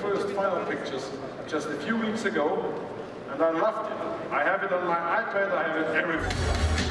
first final pictures just a few weeks ago, and I loved it. I have it on my iPad, I have it everywhere.